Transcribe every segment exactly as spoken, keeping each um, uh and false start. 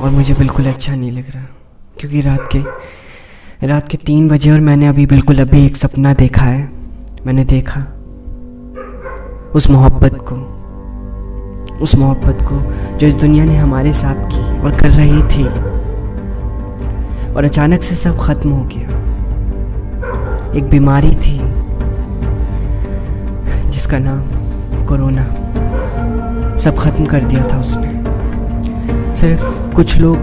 और मुझे बिल्कुल अच्छा नहीं लग रहा, क्योंकि रात के रात के तीन बजे और मैंने अभी बिल्कुल अभी एक सपना देखा है। मैंने देखा उस मोहब्बत को, उस मोहब्बत को जो इस दुनिया ने हमारे साथ की और कर रही थी, और अचानक से सब ख़त्म हो गया। एक बीमारी थी जिसका नाम कोरोना, सब ख़त्म कर दिया था उसने। सिर्फ कुछ लोग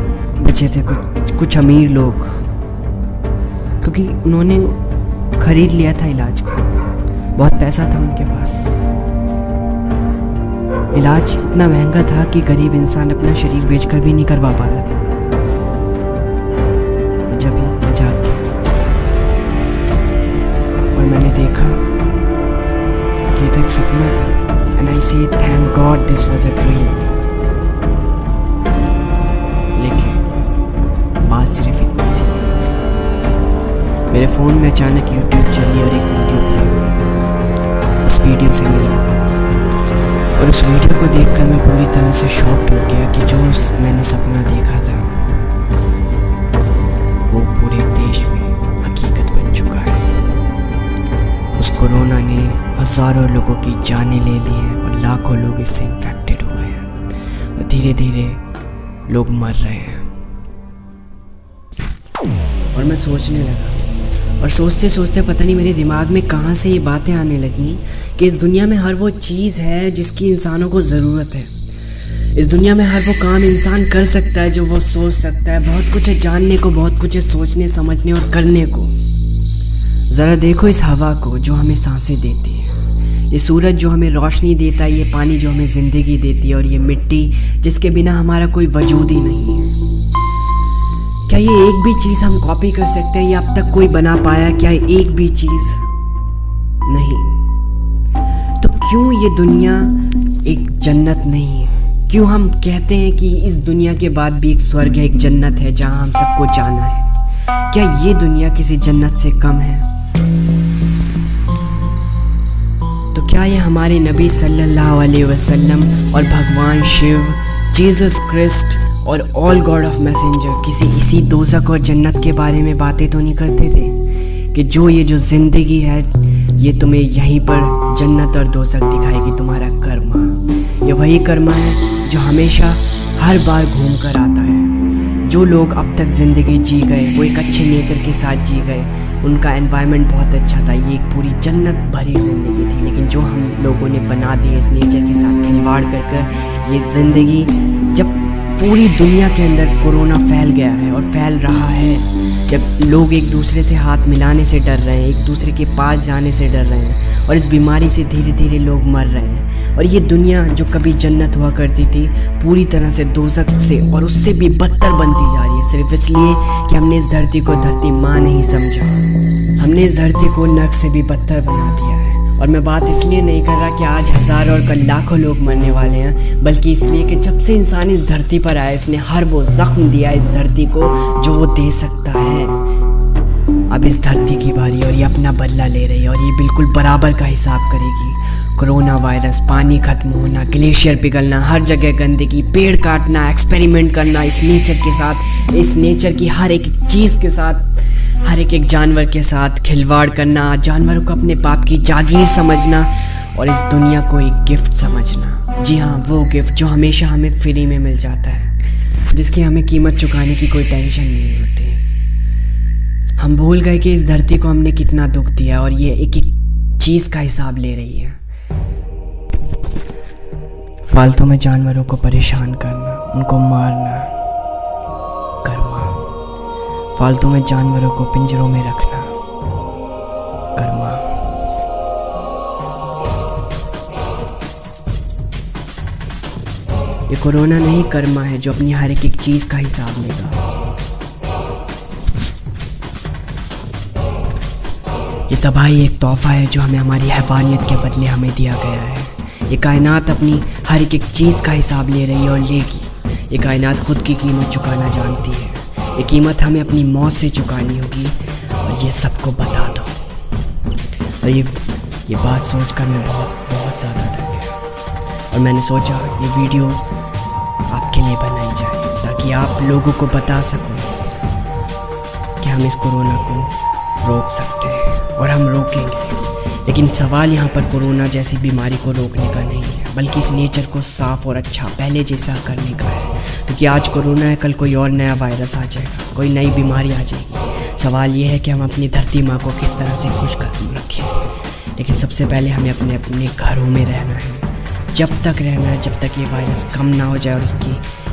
बचे थे, कुछ कुछ अमीर लोग, क्योंकि उन्होंने खरीद लिया था इलाज को, बहुत पैसा था उनके पास। इलाज इतना महंगा था कि गरीब इंसान अपना शरीर बेचकर भी नहीं करवा पा रहा था। जब ही मजाक किया, और मैंने देखा कि ये तो एक सपना था। And I say thank God this was a dream. लेकिन बात सिर्फ इतनी सी नहीं थी। मेरे फ़ोन में अचानक YouTube चली और एक वीडियो प्ले हुई। उस वीडियो से मेरा और उस वीडियो को देखकर मैं पूरी तरह से शॉक्ड हो गया कि जो मैंने सपना देखा था वो पूरे देश में हकीकत बन चुका है। उस कोरोना ने हज़ारों लोगों की जानें ले ली हैं और लाखों लोग इससे इन्फेक्टेड हो गए हैं, और धीरे धीरे लोग मर रहे हैं। और मैं सोचने लगा, और सोचते सोचते पता नहीं मेरे दिमाग में कहाँ से ये बातें आने लगीं कि इस दुनिया में हर वो चीज़ है जिसकी इंसानों को ज़रूरत है। इस दुनिया में हर वो काम इंसान कर सकता है जो वो सोच सकता है। बहुत कुछ है जानने को, बहुत कुछ है सोचने, समझने और करने को। ज़रा देखो इस हवा को जो हमें सांसें देती है, ये सूरज जो हमें रोशनी देता है, ये पानी जो हमें ज़िंदगी देती है, और ये मिट्टी जिसके बिना हमारा कोई वजूद ही नहीं है। क्या ये एक भी चीज़ हम कॉपी कर सकते हैं या अब तक कोई बना पाया? क्या एक भी चीज़ नहीं। तो क्यों ये दुनिया एक जन्नत नहीं है? क्यों हम कहते हैं कि इस दुनिया के बाद भी एक स्वर्ग है, एक जन्नत है जहां हम सबको जाना है? क्या ये दुनिया किसी जन्नत से कम है? तो क्या ये हमारे नबी सल्लल्लाहु अलैहि वसल्लम और भगवान शिव, जीसस क्रिस्ट और ऑल गॉड ऑफ मैसेंजर किसी इसी दोजख और जन्नत के बारे में बातें तो नहीं करते थे कि जो ये जो ज़िंदगी है ये तुम्हें यहीं पर जन्नत और दोजख दिखाएगी? तुम्हारा कर्मा, ये वही कर्मा है जो हमेशा हर बार घूम कर आता है। जो लोग अब तक ज़िंदगी जी गए, वो एक अच्छे नेचर के साथ जी गए, उनका एनवायरनमेंट बहुत अच्छा था, ये एक पूरी जन्नत भरी ज़िंदगी थी। लेकिन जो हम लोगों ने बना दी, इस नेचर के साथ खिलवाड़ कर कर, ये ज़िंदगी जब पूरी दुनिया के अंदर कोरोना फैल गया है और फैल रहा है, जब लोग एक दूसरे से हाथ मिलाने से डर रहे हैं, एक दूसरे के पास जाने से डर रहे हैं, और इस बीमारी से धीरे धीरे लोग मर रहे हैं, और ये दुनिया जो कभी जन्नत हुआ करती थी पूरी तरह से दोजख से और उससे भी बदतर बनती जा रही है, सिर्फ इसलिए कि हमने इस धरती को धरती माँ नहीं समझा। हमने इस धरती को नर्क से भी बदतर बना दिया है। और मैं बात इसलिए नहीं कर रहा कि आज हज़ारों और कल लाखों लोग मरने वाले हैं, बल्कि इसलिए कि जब से इंसान इस धरती पर आया, इसने हर वो ज़ख्म दिया इस धरती को जो वो दे सकता है। अब इस धरती की बारी, और ये अपना बदला ले रही है, और ये बिल्कुल बराबर का हिसाब करेगी। कोरोना वायरस, पानी ख़त्म होना, ग्लेशियर पिघलना, हर जगह गंदगी, पेड़ काटना, एक्सपेरिमेंट करना इस नेचर के साथ, इस नेचर की हर एक चीज़ के साथ, हर एक एक जानवर के साथ खिलवाड़ करना, जानवरों को अपने बाप की जागीर समझना, और इस दुनिया को एक गिफ्ट समझना। जी हाँ, वो गिफ्ट जो हमेशा हमें फ्री में मिल जाता है, जिसकी हमें कीमत चुकाने की कोई टेंशन नहीं होती। हम भूल गए कि इस धरती को हमने कितना दुख दिया, और ये एक एक चीज़ का हिसाब ले रही है। फालतू में जानवरों को परेशान करना, उनको मारना, फालतू में जानवरों को पिंजरों में रखना, कर्मा। ये कोरोना नहीं, कर्मा है जो अपनी हर एक एक चीज का हिसाब लेगा। ये तबाही एक तोहफा है जो हमें हमारी हैवानियत के बदले हमें दिया गया है। ये कायनात अपनी हर एक एक चीज का हिसाब ले रही है और लेगी। ये कायनात खुद की कीमत चुकाना जानती है। ये कीमत हमें अपनी मौत से चुकानी होगी, और ये सबको बता दो। और ये ये बात सोचकर मैं बहुत बहुत ज़्यादा डर गया, और मैंने सोचा ये वीडियो आपके लिए बनाई जाए ताकि आप आप लोगों को बता सकूं कि हम इस कोरोना को रोक सकते हैं और हम रोकेंगे। लेकिन सवाल यहाँ पर कोरोना जैसी बीमारी को रोकने का नहीं है, बल्कि इस नेचर को साफ और अच्छा पहले जैसा करने का है। क्योंकि आज कोरोना है, कल कोई और नया वायरस आ जाएगा, कोई नई बीमारी आ जाएगी। सवाल ये है कि हम अपनी धरती माँ को किस तरह से खुश कर रखें। लेकिन सबसे पहले हमें अपने अपने घरों में रहना है, जब तक रहना है जब तक ये वायरस कम ना हो जाए और उसकी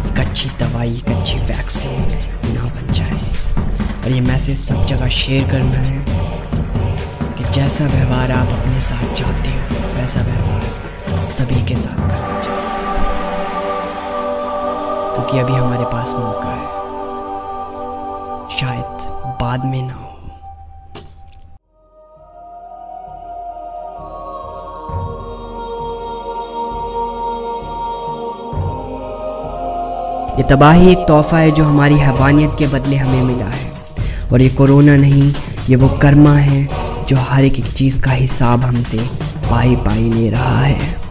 एक अच्छी दवाई, एक अच्छी वैक्सीन ना बन जाए। और ये मैसेज सब जगह शेयर करना है कि जैसा व्यवहार आप अपने साथ चाहते हो वैसा व्यवहार सभी के साथ करना चाहिए। क्योंकि अभी हमारे पास मौका है, शायद बाद में ना हो। ये तबाही एक तोहफ़ा है जो हमारी हैवानियत के बदले हमें मिला है। और ये कोरोना नहीं, ये वो कर्मा है जो हर एक एक चीज़ का हिसाब हमसे पाई पाई ले रहा है।